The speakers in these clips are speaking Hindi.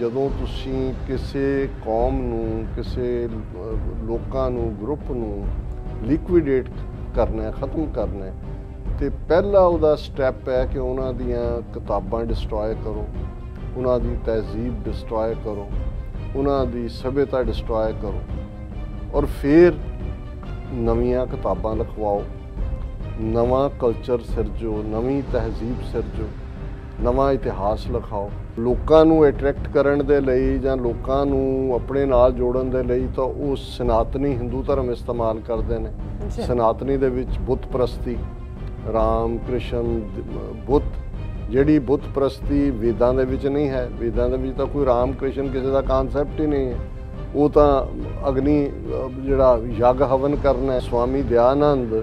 ਜਦੋਂ ਤੁਸੀਂ ਕਿਸੇ ਕੌਮ ਨੂੰ ਕਿਸੇ ਲੋਕਾਂ ਨੂੰ ਗਰੁੱਪ ਨੂੰ ਲਿਕੁਇਡੇਟ ਕਰਨਾ ਖਤਮ ਕਰਨਾ ਤੇ ਪਹਿਲਾ ਉਹਦਾ ਸਟੈਪ ਹੈ ਕਿ ਉਹਨਾਂ ਦੀਆਂ ਕਿਤਾਬਾਂ ਡਿਸਟਰੋਏ ਕਰੋ ਉਹਨਾਂ ਦੀ ਤਹਿਜ਼ੀਬ ਡਿਸਟਰੋਏ ਕਰੋ ਉਹਨਾਂ ਦੀ ਸਭਿਅਤਾ ਡਿਸਟਰੋਏ ਕਰੋ ਔਰ ਫਿਰ ਨਵੀਆਂ ਕਿਤਾਬਾਂ ਲਿਖਵਾਓ ਨਵਾਂ ਕਲਚਰ ਸਿਰਜੋ ਨਵੀਂ ਤਹਿਜ਼ੀਬ ਸਿਰਜੋ नवा इतिहास लिखाओ लोगों अट्रैक्ट करने के लिए जां लोगों को अपने नाल जोड़न दे लई तो वो सनातनी हिंदू धर्म इस्तेमाल करते हैं। सनातनी दे विच बुत परस्ती राम कृष्ण बुत जिहड़ी बुत परस्ती वेदां दे विच नहीं है। वेदां दे विच तां कोई राम कृष्ण किसी का कॉन्सैप्ट ही नहीं है। वो तो अग्नि जिहड़ा यज्ञ हवन करना है। स्वामी दयानंद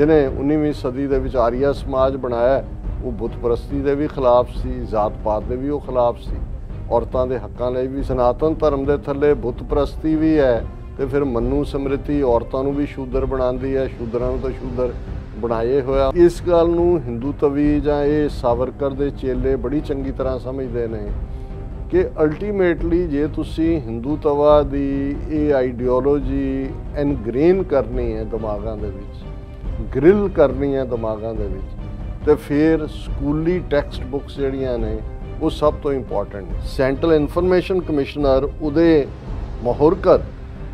जिन्हें 19वीं सदी दे विच आर्या समाज बनाया वो बुत परस्ती के भी खिलाफ सी, जात पात के भी वो खिलाफ सी, औरतों के हकों लिए भी। सनातन धर्म के थले बुत परस्ती भी है तो फिर मनु स्मृति औरतों को भी शूदर बनाती है, शूदरों को तो शूदर बनाए होया। इस गल नूं हिंदू तवी जां ये सावरकर दे चेले बड़ी चंगी तरह समझते हैं कि अल्टीमेटली जे तुसी हिंदू तवा दी ये आइडियोलॉजी एनग्रेन करनी है दिमागों दे विच, ग्रिल करनी है दिमागों दे विच, तो फिर स्कूली टैक्सट बुक्स जड़ियाँ ने वो सब तो important. Central information commissioner Uday Mahurkar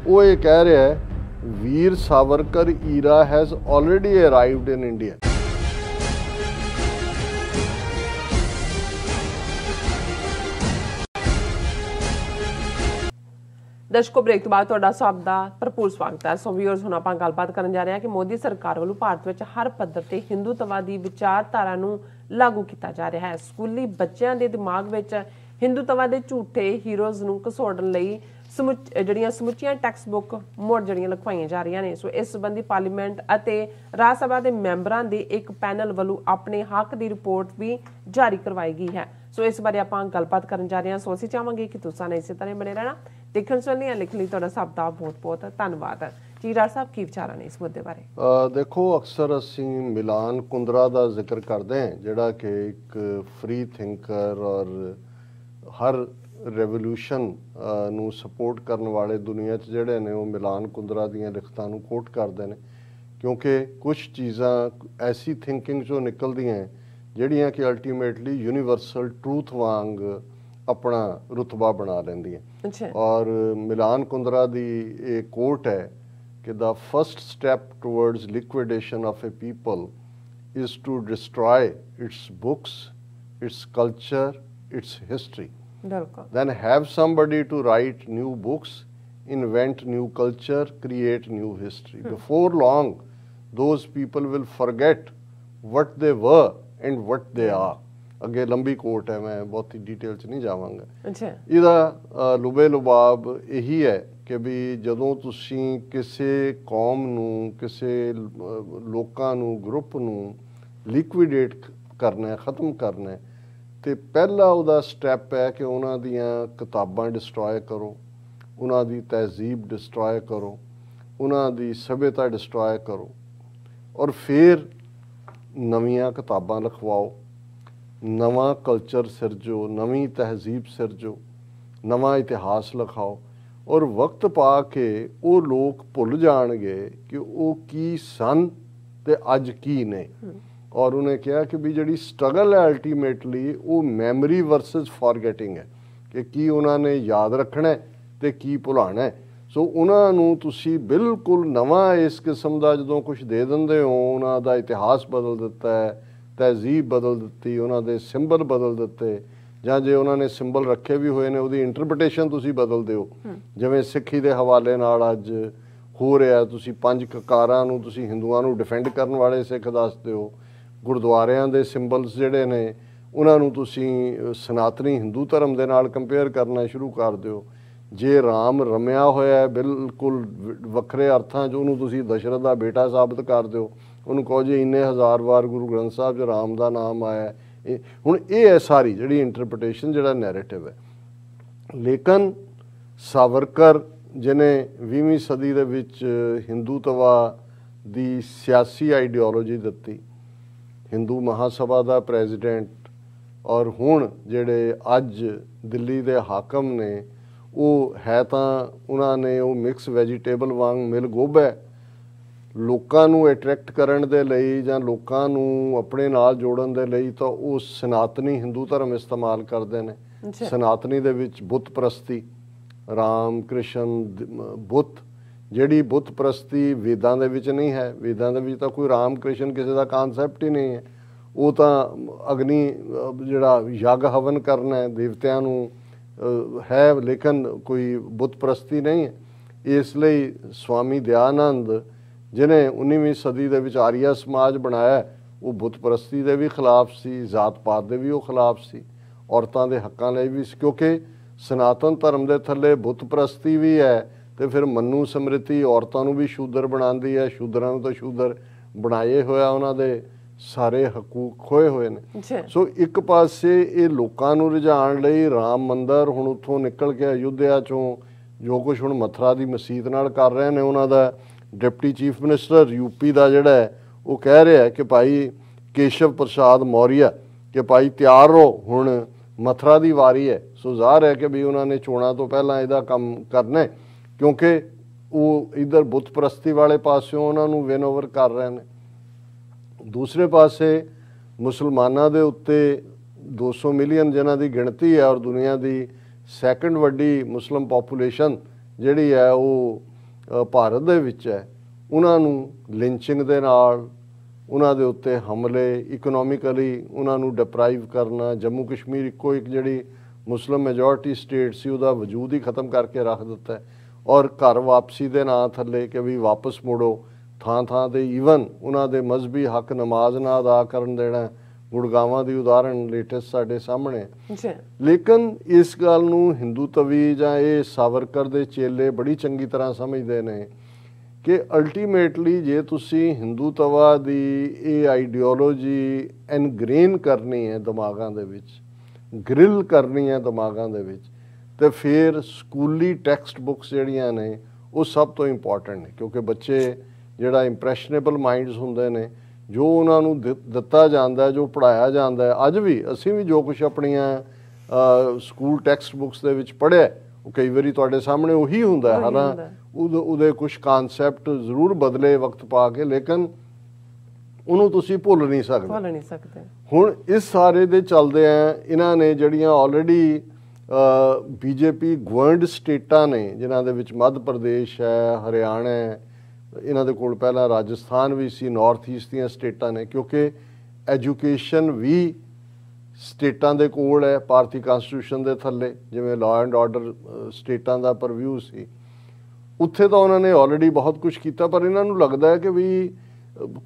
वो ये कह रहा है Veer Savarkar era has already arrived in India. दर्शकों ब्रेक तो बाद तुहाडा सब दा भरपूर स्वागत है। सो व्यूअर्स हुण आपां गलबात करन जा रहे हैं कि मोदी सरकार वालों भारत में हर पद्धर ते हिंदूतवादी विचारधारा नूं लागू किया जा रहा है। स्कूली बच्चों के दिमाग में हिंदूतवा के झूठे हीरोज नूं घसोड़न लई समुचियां टैक्स बुक मुड़ लिखवाई जा रही ने। सो इस संबंधी पार्लीमेंट अते राज सभा के मैंबरां दे एक पैनल वालों अपने हक की रिपोर्ट भी जारी करवाई गई है। सो इस बारे आपां गलबात करन जा रहे हैं। सो असीं चाहांगे कि तुसीं इस तरह बने रहना। देखने सुनने या लिखने तो सब का बहुत बहुत धन्यवाद। जी राज साहब की विचार ने इस मुद्दे बारे? देखो अक्सर असीं मिलान कुंदरा का जिक्र करते हैं जोड़ा कि एक फ्री थिंकर और हर रेवोल्यूशन नू सपोर्ट करने वाले दुनिया जोड़े ने वो मिलान कुंदरा दियां लिखतां नू कोट करते हैं क्योंकि कुछ चीज़ां ऐसी थिंकिंग चो निकलदी हैं जिहड़ियां कि अल्टीमेटली यूनीवर्सल ट्रूथ वांग अपना रुतबा बना लेंदियां। और मिलान कुंदरा दी एक कोट है कि the first step towards liquidation of a people is to destroy its books, its culture, its history. Then have somebody to write new books, invent new culture, create new history. Before long, those people will forget what they were and what they are. अगे लंबी कोट है, मैं बहुत ही डिटेल च नहीं जावांगा। इहदा लुबे लुबाब यही है कि भी जदों तुसीं किसी कौम नूं किसी लोकां नूं ग्रुप नूं लिक्विडेट करना है खत्म करना है तो पहला उदा स्टैप है कि उन्हां दियां किताबां डिस्ट्रॉय करो, उन्हां दी तहजीब डिस्ट्रॉय करो, उन्हां दी सभ्यता डिस्ट्रॉय करो और फिर नवीं किताबां लिखवाओ, नवा कल्चर सिरजो, नवी तहजीब सिरजो, नवा इतिहास लिखाओ और वक्त पा के वो लोग भुल जाएंगे कि वो की सन ते अज की ने। और उन्हें कहा कि भी जी स्ट्रगल है अल्टीमेटली वो मैमरी वर्सेस फॉरगेटिंग है कि उन्होंने याद रखना है तो की भुलाना है। सो उन्होंने तुम बिल्कुल नवा इस किस्म का जो कुछ दे देंगे हो उन्होंने इतिहास बदल दिता है, तहजीब बदल दी, उन्होंने सिंबल बदल दिते जां जे उन्होंने सिंबल रखे भी हुए ने उहदी इंटरप्रिटेशन तुसी बदल दो। जिवें सिक्खी दे हवाले नाल अज हो रहा तुसी पंज ककारां नूं तुसी हिंदुआं नूं डिफेंड करन वाले सिख दसदे हो, गुरुद्वारियां दे सिंबल्स जिहड़े ने उन्हां नूं तुसीं सनातनी हिंदू धर्म दे नाल कंपेयर करना शुरू कर दिओ। जे राम रमिया होया बिल्कुल वखरे अर्थां च उहनूं तुसीं दशरथ दा बेटा साबित कर दिओ, उहनूं कहो जी इन्ने हज़ार वार गुरु ग्रंथ साहिब च राम दा नाम आया है। हुण इह है सारी जिहड़ी इंटरप्रिटेशन जिहड़ा नैरेटिव है। लेकिन सावरकर जिने 20वीं सदी दे विच हिंदूतवा दी सियासी आइडियोलॉजी दित्ती, हिंदू महासभा का प्रेजिडेंट और हुण जिहड़े अज दिल्ली दे हाकम ने वो है तां उन्हां ने वो मिक्स वैजीटेबल वांग मिल गोभा लोकां नूं अट्रैक्ट करन दे लई जां लोकां नूं अपने नाल जोड़न दे लई तां वो सनातनी हिंदू धर्म इस्तेमाल करदे ने। सनातनी दे विच बुत परस्ती राम कृष्ण बुत जिहड़ी बुत परस्ती वेदां दे विच नहीं है। वेदां दे विच तां कोई राम कृष्ण किसी का कॉन्सैप्ट ही नहीं है। वो तो अग्नि जिहड़ा यज्ञ हवन करना है देवतियां नूं है, लेकिन कोई बुत परस्ती नहीं है। इसलिए स्वामी दयानंद जिन्हें 19वीं सदी दे विच आर्या समाज बनाया वो बुत परस्ती के भी खिलाफ सी, जात पात के भी वो खिलाफ सी, औरतों के हकों लिए भी, क्योंकि सनातन धर्म के थले बुत परस्ती भी है। तो फिर मनु स्मृति औरतों भी शूदर बनाती है, शूदरों तो शूदर बनाए हुए उन्होंने सारे हकूक खोए हुए हैं। सो एक पासे ये लोगों को रिझाने लई राम मंदिर हुण उत्थों निकल के अयोध्या चों जो कुछ हुण मथुरा की मसीत नाल कर रहे हैं, उन्हां दा डिप्टी चीफ मिनिस्टर यूपी का जिहड़ा है वो कह रहा है कि भाई केशव प्रसाद मौर्य कि भाई तैयार रहो हुण मथुरा की वारी है। सो जाहिर है कि भी उन्होंने चोणा तो पहला इहदा काम करना है, क्योंकि वो इधर बुत परस्ती वाले पासों उन्होंने विन ओवर कर रहे हैं। दूसरे पासे मुसलमानों के उत्ते 200 मिलियन जिन्हों की गिणती है और दुनिया की सैकेंड वड्डी मुस्लिम पॉपूलेशन जिहड़ी है वो भारत दे विच है। उन्होंने लिंचिंग दे नाल उन्होंने दे उत्ते हमले, इकोनॉमिकली उन्होंने डिप्राइव करना, जम्मू कश्मीर इक्को एक जिहड़ी मुस्लिम मेजोरिटी स्टेट सी उहदा वजूद ही खत्म करके रख दिता है। और घर वापसी के नाँ थले कि भी वापस मुड़ो थां थां ते ईवन उन्होंने मजहबी हक नमाज ना अदा करन देना। गुड़गावां दी उदाहरण लेटेस्ट साढ़े सामने। लेकिन इस गल नूं हिंदू तवी जां ये सावरकर दे चेले बड़ी चंगी तरह समझते हैं कि अल्टीमेटली जे तुसी हिंदू तवा दी ये आइडियोलॉजी एनग्रेन करनी है दिमागां दे विच, ग्रिल करनी है दिमागां दे विच, तो फिर स्कूली टैक्सट बुक्स जड़िया ने वो सब तो इंपॉर्टेंट ने, क्योंकि बच्चे जोड़ा इंप्रैशनेबल माइंड्स होंगे ने जो उन्होंने दिता जाता है, जो पढ़ाया जाता है। अज भी असी भी जो कुछ अपनी स्कूल टैक्सट बुक्स के पढ़िया कई बार थोड़े सामने उही होंगे, है ना। उदे कुछ कॉन्सैप्ट जरूर बदले वक्त पा के, लेकिन उन्होंने तुसी भुल नहीं सकते। हुण इस सारे दे चलदे इन्होंने जड़ियाँ ऑलरेडी बीजेपी गवर्नड स्टेटा ने जिन्हों के मध्य प्रदेश है, हरियाणा है, इन्हों को पहला राजस्थान भी सी, नॉर्थ ईस्ट दियाँ स्टेटा ने, क्योंकि एजुकेशन भी स्टेटा के कोल है भारतीय कॉन्स्टिट्यूशन के थले, जिमें लॉ एंड ऑर्डर स्टेटा का परव्यू सी। उत्थे तो उन्होंने ऑलरेडी बहुत कुछ किया, पर इन्हों लगता है कि भी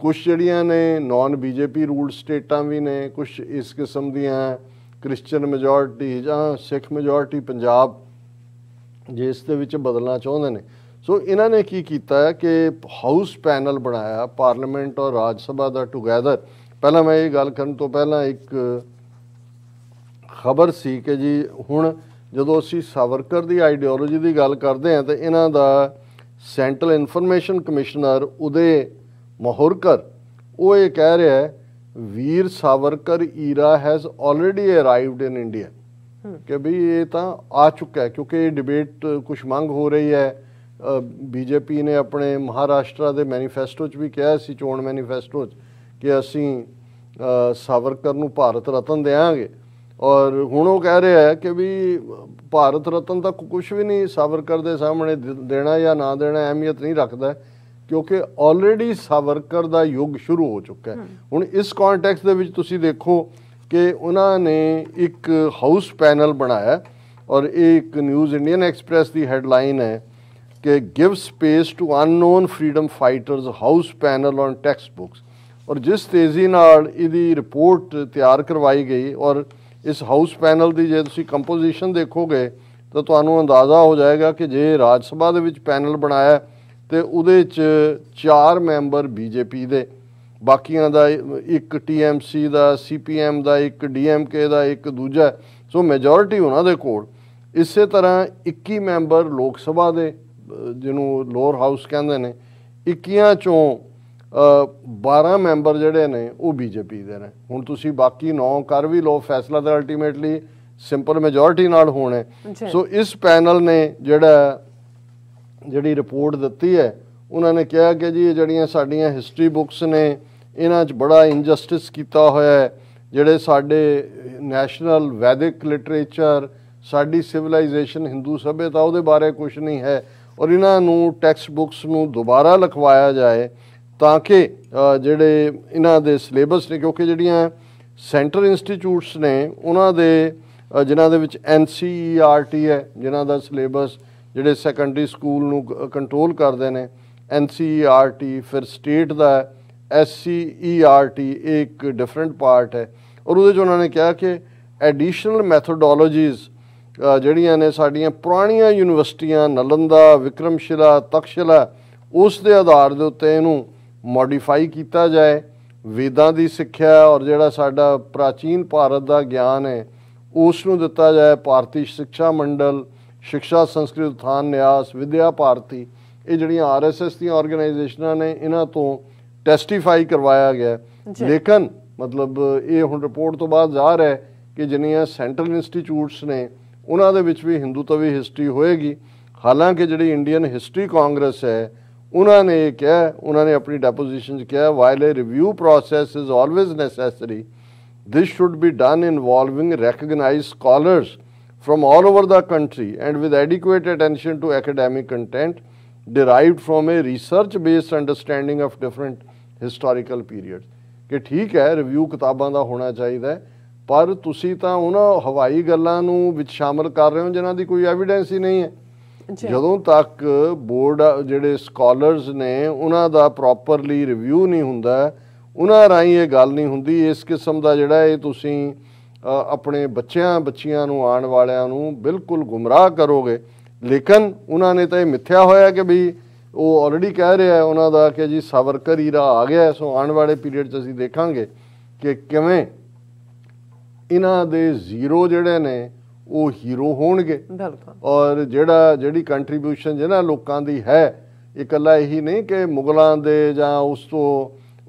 कुछ जड़ियाँ ने नॉन बीजेपी रूल्ड स्टेटा भी ने, कुछ इस किस्म दियाँ क्रिश्चन मेजोरिटी या सिख मेजोरिटी पंजाब जिस बदलना चाहते हैं। सो इन्होंने की किया कि हाउस पैनल बनाया पार्लीमेंट और राज्यसभा का टुगैदर। पहला मैं ये गल करन तो पहला एक खबर सी कि जी हुण जो असी सावरकर की आइडियोलॉजी की गल करते हैं तो इन्हों का central information commissioner Uday Mahurkar वो ये कह रहा है Veer Savarkar era has already arrived in India कि भाई ये तो आ चुका है, क्योंकि ये डिबेट कुछ मांग हो रही है। बीजेपी ने अपने महाराष्ट्र के मैनीफेस्टो भी कहा सी, चोण मैनीफेस्टो कि असी सावरकर नूं भारत रत्न देंगे, और हुण वो कह रहा है कि भी भारत रत्न तक कुछ भी नहीं सावरकर दे सामने देना या ना देना अहमियत नहीं रखता, क्योंकि ऑलरेडी सावरकर का युग शुरू हो चुका है। हुण इस कॉन्टैक्स दे विच तुसी देखो कि उन्होंने एक हाउस पैनल बनाया, और एक न्यूज़ इंडियन एक्सप्रैस की हैडलाइन है कि give space to unknown freedom fighters house panel on text books. और जिस तेज़ी नाल इहदी रिपोर्ट तैयार करवाई गई और इस हाउस पैनल की जे तुसी कंपोजिशन देखोगे तो तुहानूं अंदाज़ा हो जाएगा कि जे राज्यसभा दे विच पैनल बनाया तो उहदे च 4 मैंबर बीजेपी दे, बाकियां दा एक टीएमसी दा, सीपीएम दा, एक डीएमके दा, एक दूजा। सो मेजोरिटी उन्हां दे कोल। इसे तरह 21 मैंबर लोक सभा दे जिन्हों लोअर हाउस कहंदे ने, 21 चों 12 ਮੈਂਬਰ ਜਿਹੜੇ ਨੇ ਉਹ ਬੀਜੇਪੀ ਦੇ ਨੇ। ਹੁਣ ਤੁਸੀਂ ਬਾਕੀ 9 ਕਰ ਵੀ ਲੋ, ਫੈਸਲਾ ਤਾਂ ਅਲਟੀਮੇਟਲੀ ਸਿੰਪਲ ਮੈਜੋਰਿਟੀ ਨਾਲ ਹੋਣਾ। ਸੋ ਇਸ ਪੈਨਲ ਨੇ ਜਿਹੜੀ ਰਿਪੋਰਟ ਦਿੱਤੀ ਹੈ ਉਹਨਾਂ ਨੇ ਕਿਹਾ ਕਿ ਜੀ ਜਿਹੜੀਆਂ ਸਾਡੀਆਂ ਹਿਸਟਰੀ ਬੁੱਕਸ ਨੇ ਇਹਨਾਂ 'ਚ ਬੜਾ ਇਨਜਸਟਿਸ ਕੀਤਾ ਹੋਇਆ ਹੈ। ਜਿਹੜੇ ਸਾਡੇ ਨੈਸ਼ਨਲ ਵੈਦਿਕ ਲਿਟਰੇਚਰ, ਸਾਡੀ ਸਿਵਲਾਈਜੇਸ਼ਨ, ਹਿੰਦੂ ਸਭਿਅਤਾ, ਉਹਦੇ ਬਾਰੇ ਕੁਝ ਨਹੀਂ ਹੈ ਔਰ ਇਹਨਾਂ ਨੂੰ ਟੈਕਸਟ ਬੁੱਕਸ ਨੂੰ ਦੁਬਾਰਾ ਲਿਖਵਾਇਆ ਜਾਏ ਤਾਂ ਕਿ ਜਿਹੜੇ ਇਹਨਾਂ ਦੇ ਸਿਲੇਬਸ ਨੇ, ਕਿਉਂਕਿ ਜਿਹੜੀਆਂ ਸੈਂਟਰ ਇੰਸਟੀਚਿਊਟਸ ਨੇ ਉਹਨਾਂ ਦੇ ਜਿਨ੍ਹਾਂ ਦੇ ਵਿੱਚ NCERT ਹੈ, ਜਿਨ੍ਹਾਂ ਦਾ ਸਿਲੇਬਸ ਜਿਹੜੇ ਸੈਕੰਡਰੀ ਸਕੂਲ ਨੂੰ ਕੰਟਰੋਲ ਕਰਦੇ ਨੇ NCERT, ਫਿਰ ਸਟੇਟ ਦਾ SCERT ਇੱਕ ਡਿਫਰੈਂਟ ਪਾਰਟ ਹੈ ਔਰ ਉਹਦੇ 'ਚ ਉਹਨਾਂ ਨੇ ਕਿਹਾ ਕਿ ਐਡੀਸ਼ਨਲ ਮੈਥੋਡੋਲੋਜੀਜ਼ ਜਿਹੜੀਆਂ ਨੇ ਸਾਡੀਆਂ ਪੁਰਾਣੀਆਂ ਯੂਨੀਵਰਸਿਟੀਆਂ ਨਲੰਦਾ, ਵਿਕਰਮਸ਼ਿਲਾ, ਤਕਸ਼ਸ਼ਿਲਾ, ਉਸ ਦੇ ਆਧਾਰ ਦੇ ਉੱਤੇ ਇਹਨੂੰ ਮੋਡੀਫਾਈ ਕੀਤਾ ਜਾਏ। ਵੇਦਾਂ ਦੀ ਸਿੱਖਿਆ ਔਰ ਜਿਹੜਾ ਸਾਡਾ ਪ੍ਰਾਚੀਨ ਭਾਰਤ ਦਾ ਗਿਆਨ ਹੈ ਉਸ ਨੂੰ ਦਿੱਤਾ ਜਾਏ। ਭਾਰਤੀ ਸਿੱਖਿਆ ਮੰਡਲ, ਸ਼ਿਕਸ਼ਾ ਸੰਸਕ੍ਰਿਤ ਉਥਾਨ ਨਿਆਸ, ਵਿਦਿਆ ਭਾਰਤੀ, ਇਹ ਜਿਹੜੀਆਂ RSS ਦੀਆਂ ਆਰਗੇਨਾਈਜੇਸ਼ਨਾਂ ਨੇ ਇਹਨਾਂ ਤੋਂ ਟੈਸਟੀਫਾਈ ਕਰਵਾਇਆ ਗਿਆ। ਲੇਕਿਨ ਮਤਲਬ ਇਹ ਹੁਣ ਰਿਪੋਰਟ ਤੋਂ ਬਾਅਦ ਜ਼ਾਹਰ ਹੈ ਕਿ ਜਿੰਨੀਆਂ ਸੈਂਟਰਲ ਇੰਸਟੀਚਿਊਟਸ ਨੇ ਉਹਨਾਂ ਦੇ ਵਿੱਚ ਵੀ ਹਿੰਦੂਤਵੀ ਹਿਸਟਰੀ ਹੋਏਗੀ। ਹਾਲਾਂਕਿ ਜਿਹੜੀ ਇੰਡੀਅਨ ਹਿਸਟਰੀ ਕਾਂਗਰਸ ਹੈ ਉਹਨਾਂ ਨੇ ਇਹ ਕਿਹਾ, ਉਹਨਾਂ ਨੇ ਆਪਣੀ ਡੈਪੋਜੀਸ਼ਨ 'ਚ ਕਿਹਾ while a review process is always necessary this should be done involving recognized scholars from all over the country and with adequate attention to academic content derived from a research-based understanding of different historical periods. कि ठीक है रिव्यू किताबां का होना चाहिए पर तुसी तां उन्हां हवाई गल्लां नूं विच शामिल कर रहे हो जिन्हां दी कोई एविडेंस ही नहीं है। जदों तक बोर्ड जिहड़े स्कॉलर्स ने उन्हां दा प्रॉपरली रिव्यू नहीं हुंदा ਉਹਨਾਂ ਰਾਹੀਂ ਇਹ ਗੱਲ ਨਹੀਂ ਹੁੰਦੀ। ਇਸ ਕਿਸਮ ਦਾ ਜਿਹੜਾ ਇਹ ਤੁਸੀਂ ਆਪਣੇ ਬੱਚਿਆਂ ਨੂੰ ਆਉਣ ਵਾਲਿਆਂ ਨੂੰ ਬਿਲਕੁਲ ਗੁੰਮਰਾਹ ਕਰੋਗੇ। ਲੇਕਿਨ ਉਹਨਾਂ ਨੇ ਤਾਂ ਇਹ ਮਿੱਥਿਆ ਹੋਇਆ ਕਿ ਵੀ ਉਹ ਆਲਰੇਡੀ ਕਹਿ ਰਿਹਾ ਉਹਨਾਂ ਦਾ ਕਿ ਜੀ ਸਾਵਰਕਰ ਈਰਾ ਆ ਗਿਆ। ਸੋ ਆਉਣ ਵਾਲੇ ਪੀਰੀਅਡ 'ਚ ਅਸੀਂ ਦੇਖਾਂਗੇ ਕਿ ਕਿਵੇਂ ਇਹਨਾਂ ਦੇ ਜ਼ੀਰੋ ਜਿਹੜੇ ਨੇ ਉਹ ਹੀਰੋ ਹੋਣਗੇ ਔਰ ਜਿਹੜੀ ਕੰਟਰੀਬਿਊਸ਼ਨ ਜਿਹਨਾਂ ਲੋਕਾਂ ਦੀ ਹੈ, ਇਕੱਲਾ ਇਹੀ ਨਹੀਂ ਕਿ ਮੁਗਲਾਂ ਦੇ ਜਾਂ ਉਸ ਤੋਂ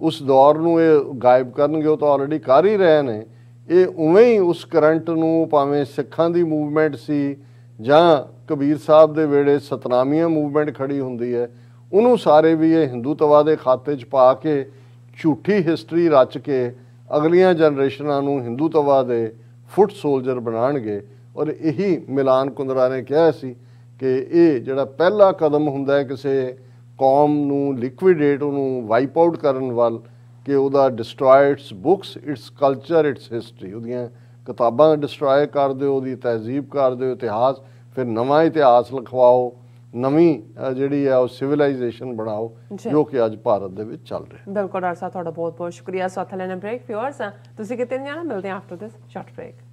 उस दौर नूं ये गायब करनगे, वो तो ऑलरेडी कर ही रहे हैं। ये उवें ही उस करंट नूं भावें सिखां दी मूवमेंट सी जां कबीर साहब दे वेड़े सतनामीਆਂ मूवमेंट खड़ी हुंदी है, उन्होंने सारे भी ये हिंदूतवा दे खाते च पा के झूठी हिस्टरी रच के अगलियां जनरेशनां नूं हिंदूतवा दे फुट सोल्जर बनाणगे। और यही मिलान कुंदरा ने कहा सी कि ये जिहड़ा पहला कदम हुंदा है किसी कौम नूं लिक्विडेट, उन्होंने वाइप आउट करन वाल कि उहदा destroy its books, its culture, its history, उहदियां किताबां डिस्ट्रॉय कर दो, उहदी तहजीब कर दो, इतिहास, फिर नवा इतिहास लिखवाओ, नवीं जिहड़ी है उह सिविलाइजेशन बनाओ जो कि अज भारत दे विच चल रहा है। बिल्कुल डॉक्टर साहब, तुहाडा बहुत बहुत शुक्रिया। सो थले ने ब्रेक व्यूअर्स, तुसीं किते नहीं जाना, मिलदे आं आफ्टर दिस शॉर्ट ब्रेक।